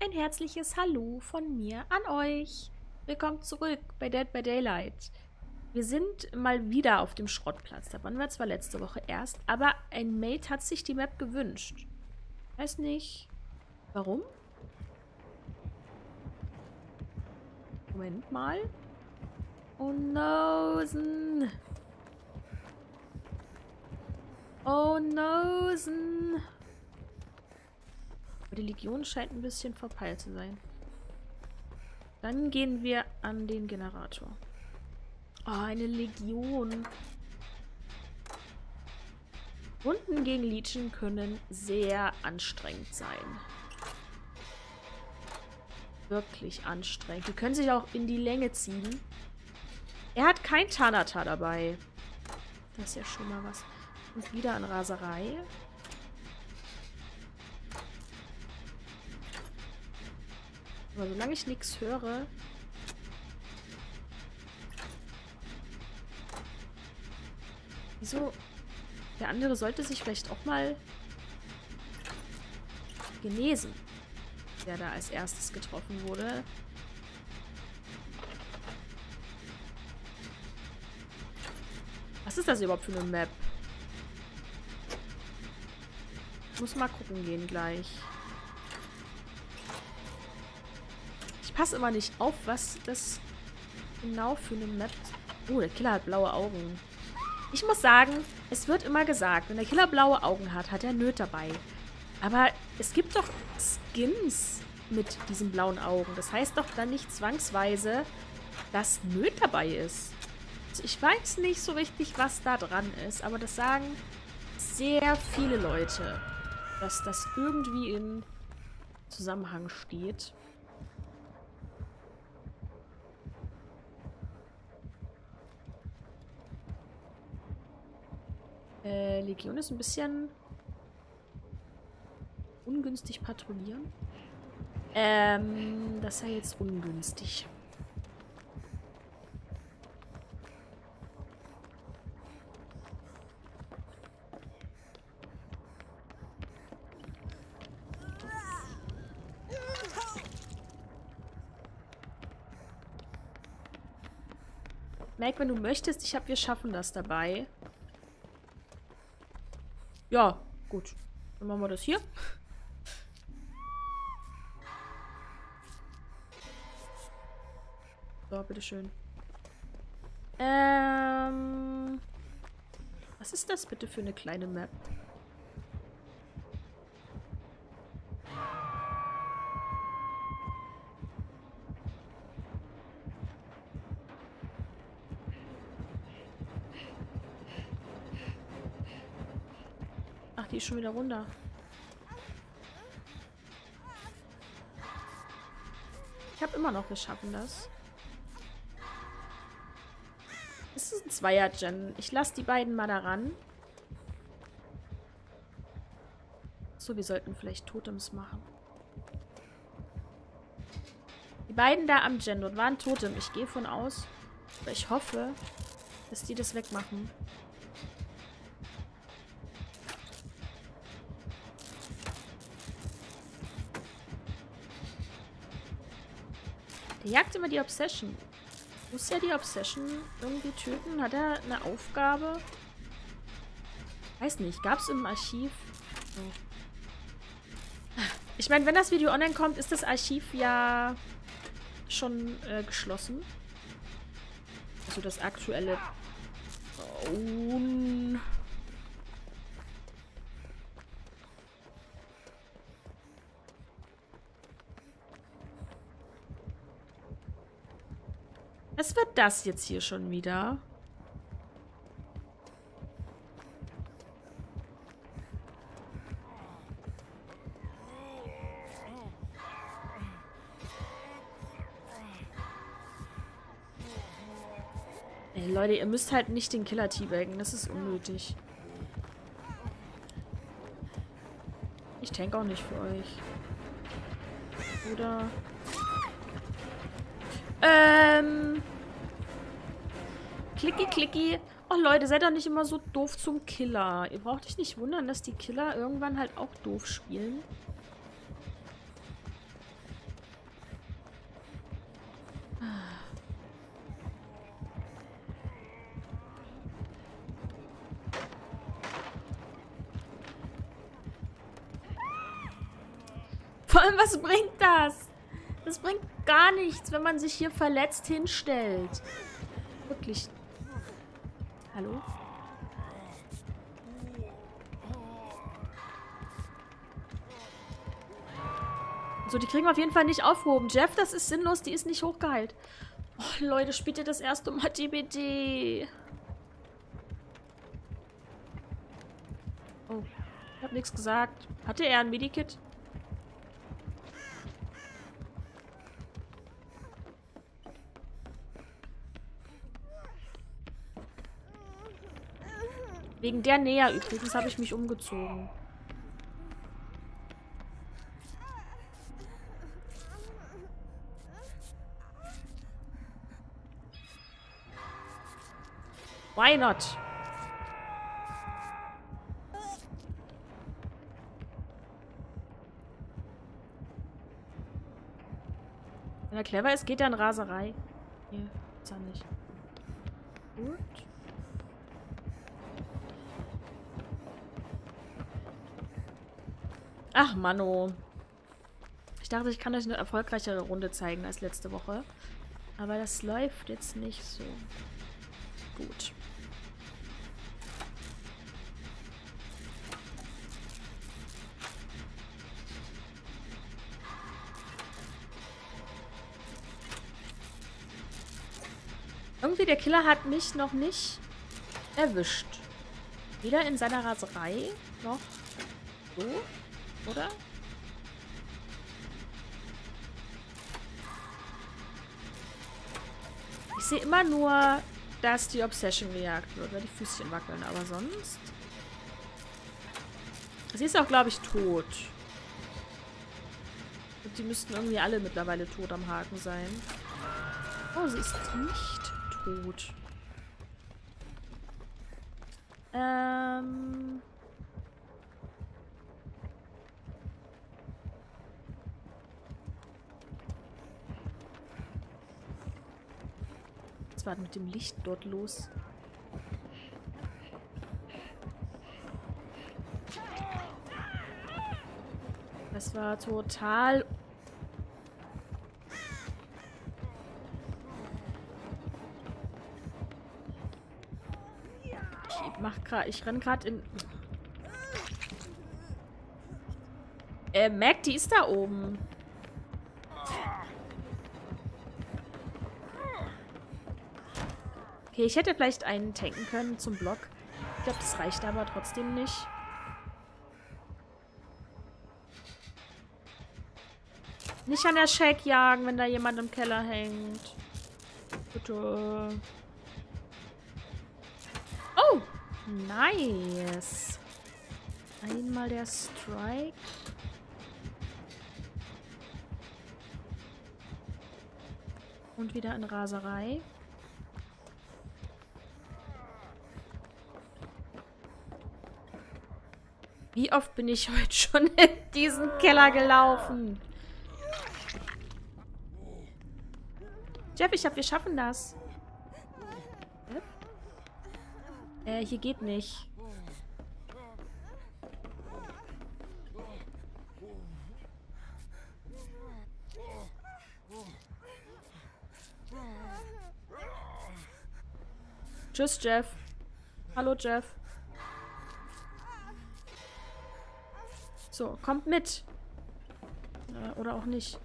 Ein herzliches Hallo von mir an euch. Willkommen zurück bei Dead by Daylight. Wir sind mal wieder auf dem Schrottplatz. Da waren wir zwar letzte Woche erst, aber ein Mate hat sich die Map gewünscht. Weiß nicht, warum? Moment mal. Oh nosen. Oh nosen. Die Legion scheint ein bisschen verpeilt zu sein. Dann gehen wir an den Generator. Oh, eine Legion. Runden gegen Lichen können sehr anstrengend sein. Wirklich anstrengend. Die können sich auch in die Länge ziehen. Er hat kein Thanatar dabei. Das ist ja schon mal was. Und wieder an Raserei. Aber solange ich nichts höre... Wieso? Der andere sollte sich vielleicht auch mal genesen, der da als erstes getroffen wurde. Was ist das überhaupt für eine Map? Ich muss mal gucken gehen gleich. Ich passe immer nicht auf, was das genau für eine Map... Oh, der Killer hat blaue Augen. Ich muss sagen, es wird immer gesagt, wenn der Killer blaue Augen hat, hat er Nöte dabei. Aber es gibt doch Skins mit diesen blauen Augen. Das heißt doch dann nicht zwangsweise, dass Nöte dabei ist. Also ich weiß nicht so richtig, was da dran ist, aber das sagen sehr viele Leute, dass das irgendwie in Zusammenhang steht. Legion ist ein bisschen ungünstig patrouillieren. Das sei jetzt ungünstig. Meg, wenn du möchtest, wir schaffen das dabei. Ja, gut. Dann machen wir das hier. So, bitteschön. Was ist das bitte für eine kleine Map? Die ist schon wieder runter. Ich habe immer noch, wir schaffen das. Es ist ein Zweier-Gen. Ich lasse die beiden mal daran. So, wir sollten vielleicht Totems machen. Die beiden da am Gen dort waren Totem. Ich gehe von aus, aber ich hoffe, dass die das wegmachen. Jagt immer die Obsession. Muss ja die Obsession irgendwie töten? Hat er eine Aufgabe? Weiß nicht. Gab es im Archiv? Oh. Ich meine, wenn das Video online kommt, ist das Archiv ja schon geschlossen. Also das aktuelle... Oh. Was wird das jetzt hier schon wieder? Ey, Leute, ihr müsst halt nicht den Killer teabaggen. Das ist unnötig. Ich tanke auch nicht für euch. Oder... Klicki, klicki. Oh Leute, seid doch nicht immer so doof zum Killer. Ihr braucht euch nicht wundern, dass die Killer irgendwann halt auch doof spielen. Vor allem, was bringt das? Das bringt gar nichts, wenn man sich hier verletzt hinstellt. Wirklich. Hallo? So, die kriegen wir auf jeden Fall nicht aufgehoben. Jeff, das ist sinnlos, die ist nicht hochgeheilt. Oh, Leute, spielt ihr das erste Mal DBD? Oh, ich hab nichts gesagt. Hatte er ein Midikit? Wegen der Nähe übrigens habe ich mich umgezogen. Why not? Wenn er clever ist, geht er in Raserei. Nee, ist er nicht. Gut. Ach, Mano. Ich dachte, ich kann euch eine erfolgreichere Runde zeigen als letzte Woche. Aber das läuft jetzt nicht so gut. Irgendwie, der Killer hat mich noch nicht erwischt. Weder in seiner Raserei noch so. Oder? Ich sehe immer nur, dass die Obsession gejagt wird, weil die Füßchen wackeln, aber sonst. Sie ist auch, glaube ich, tot. Und die müssten irgendwie alle mittlerweile tot am Haken sein. Oh, sie ist nicht tot. Was war denn mit dem Licht dort los? Das war total... Ich renn gerade in... Meg, die ist da oben. Okay, ich hätte vielleicht einen tanken können zum Block. Ich glaube, das reicht aber trotzdem nicht. Nicht an der Shack jagen, wenn da jemand im Keller hängt. Bitte. Oh! Nice! Einmal der Strike. Und wieder in Raserei. Wie oft bin ich heute schon in diesen Keller gelaufen? Jeff, ich glaube, wir schaffen das. Hier geht nicht. Tschüss, Jeff. Hallo, Jeff. So, kommt mit. Oder auch nicht.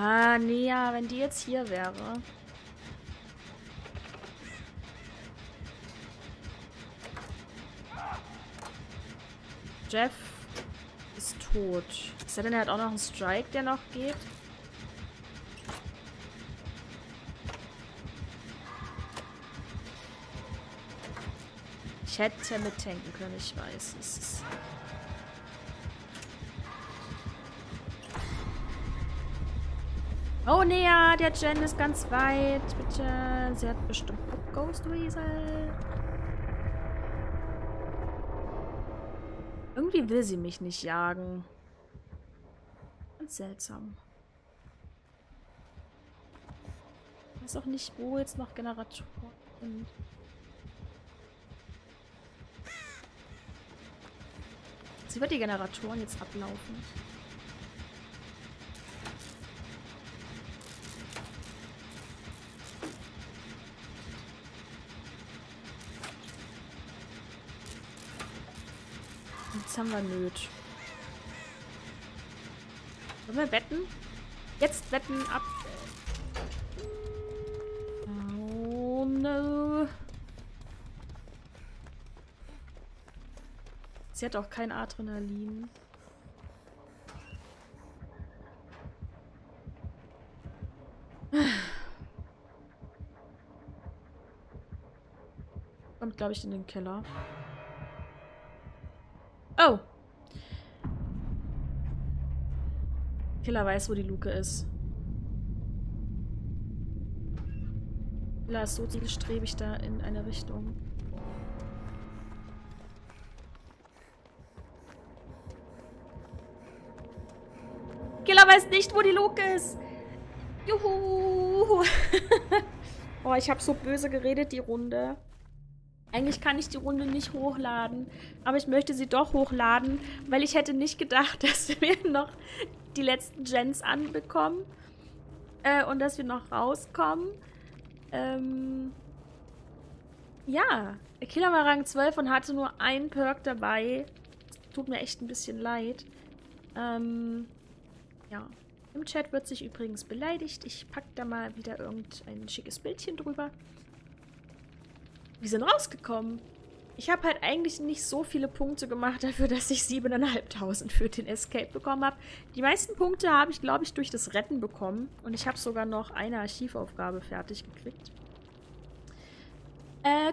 Ah, nee, ja, wenn die jetzt hier wäre. Jeff ist tot. Ist er denn, er hat auch noch einen Strike, der noch geht? Ich hätte mittanken können, ich weiß es. Oh ne, ja, der Jen ist ganz weit. Bitte, sie hat bestimmt Ghost Weasel. Irgendwie will sie mich nicht jagen. Ganz seltsam. Ich weiß auch nicht, wo jetzt noch Generatoren sind. Sie wird die Generatoren jetzt ablaufen. Jetzt haben wir Nöte. Wollen wir wetten? Jetzt wetten ab. Oh no. Sie hat auch kein Adrenalin. Kommt, glaube ich, in den Keller. Oh! Killer weiß, wo die Luke ist. Killer ist so zielstrebig da in eine Richtung. Killer weiß nicht, wo die Luke ist! Juhu! Oh, ich habe so böse geredet, die Runde. Eigentlich kann ich die Runde nicht hochladen, aber ich möchte sie doch hochladen, weil ich hätte nicht gedacht, dass wir noch die letzten Gens anbekommen und dass wir noch rauskommen. Ja, Killer war Rang 12 und hatte nur einen Perk dabei. Tut mir echt ein bisschen leid. Ja, im Chat wird sich übrigens beleidigt. Ich packe da mal wieder irgendein schickes Bildchen drüber. Wir sind rausgekommen. Ich habe halt eigentlich nicht so viele Punkte gemacht dafür, dass ich 7.500 für den Escape bekommen habe. Die meisten Punkte habe ich, glaube ich, durch das Retten bekommen. Und ich habe sogar noch eine Archivaufgabe fertig gekriegt.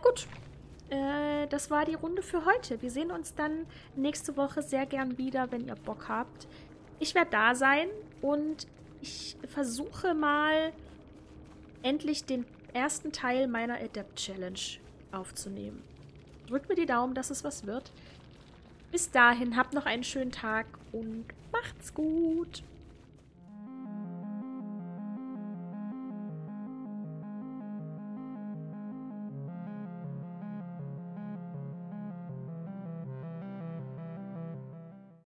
Gut. Das war die Runde für heute. Wir sehen uns dann nächste Woche sehr gern wieder, wenn ihr Bock habt. Ich werde da sein und ich versuche mal endlich den ersten Teil meiner Adapt Challenge aufzunehmen. Drückt mir die Daumen, dass es was wird. Bis dahin, habt noch einen schönen Tag und macht's gut!